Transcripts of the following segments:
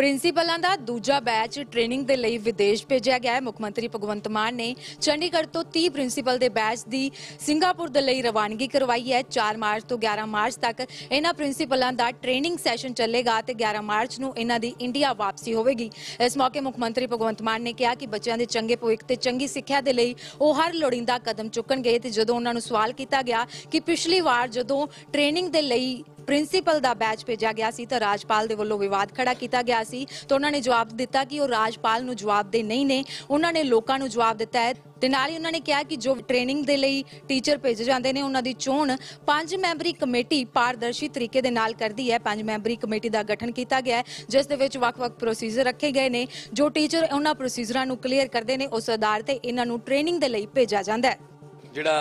ਪ੍ਰਿੰਸੀਪਲਾਂ ਦਾ दूजा batch training के लिए विदेश भेजा गया है। मुख्य मंत्री भगवंत मान ने चंडीगढ़ तो 30 प्रिंसीपल के बैच की सिंगापुर के लिए रवानगी करवाई है। 4 मार्च तो 11 मार्च तक इन्होंने प्रिंसीपलों का ट्रेनिंग सैशन चलेगा तो 11 मार्च को इन्हों की इंडिया वापसी होगी। इस मौके मुख्य मंत्री भगवंत मान ने कहा कि बच्चों के चंगे भविख ते चंगी सिक्ख्या के लिए वो हर लोड़ींदा कदम चुकणगे। तो जदों उन्होंने सवाल किया गया कि पिछली बार जदों ट्रेनिंग के लिए प्रिंसीपल का बैच भेजा गया सी तो राजपाल दे वल्लों विवाद खड़ा किया गया सी तो उन्होंने जवाब दिता कि वो राजपाल नूं जवाबदेह नहीं ने, उन्होंने लोगों को जवाब दिता है। तो नाल ही उन्होंने कहा कि जो ट्रेनिंग के लिए टीचर भेजे जाते हैं उन्हों की चोण 5 मैंबरी कमेटी पारदर्शी तरीके दे नाल करती है। 5 मैंबरी कमेटी का गठन किया गया है जिस दे विच वख-वख प्रोसीजर रखे गए हैं। जो टीचर उन्होंने प्रोसीजर को क्लीयर करते हैं उस आधार पर इन्हों ट्रेनिंग के लिए भेजा जाता है। जिहड़ा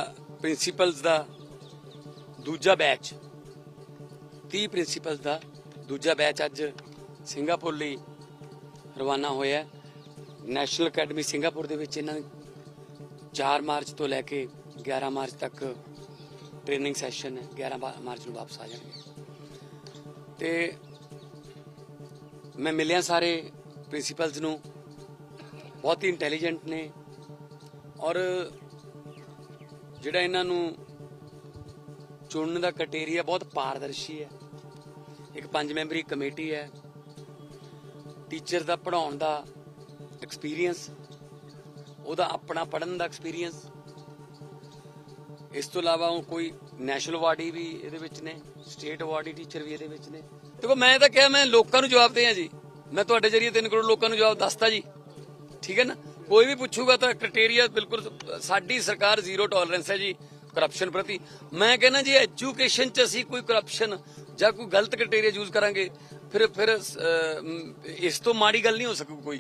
प्रिंसीपल्स का दूजा बैच 30 प्रिंसीपल का दूजा बैच अज सिंगापुर लई रवाना होया। नैशनल अकैडमी सिंगापुर दे विच इन्हां 4 मार्च तो लैके 11 मार्च तक ट्रेनिंग सैशन है। 11 मार्च को वापस आ जाएंगे। तो मैं मिलिया सारे प्रिंसीपल्स नूं, बहुत ही इंटैलीजेंट ने और जिहड़ा इन्हां नूं चुनने का क्राइटेरिया बहुत पारदर्शी है। एक 5 मैंबरी कमेटी है, टीचर का पढ़ाने का एक्सपीरियंस, उहदा अपना पढ़ने का एक्सपीरियंस, इस तो अलावा कोई नैशनल अवार्ड भी इहदे विच ने, स्टेट अवार्ड टीचर भी इहदे विच ने। देखो मैं तो कहा मैं लोगों को जवाब दें जी, मैं तुहाडे जरिए 3 करोड़ लोगों को जवाब दसता जी, ठीक है ना। कोई भी पूछूगा तो क्राइटेरिया बिल्कुल साडी सरकार जीरो टॉलरेंस है जी करप्शन प्रति। मैं कहना जी एजुकेशन च असी कोई करप्शन या कोई गलत क्राइटेरिया यूज करांगे फिर इस तो माड़ी गल नहीं हो सकूगी कोई।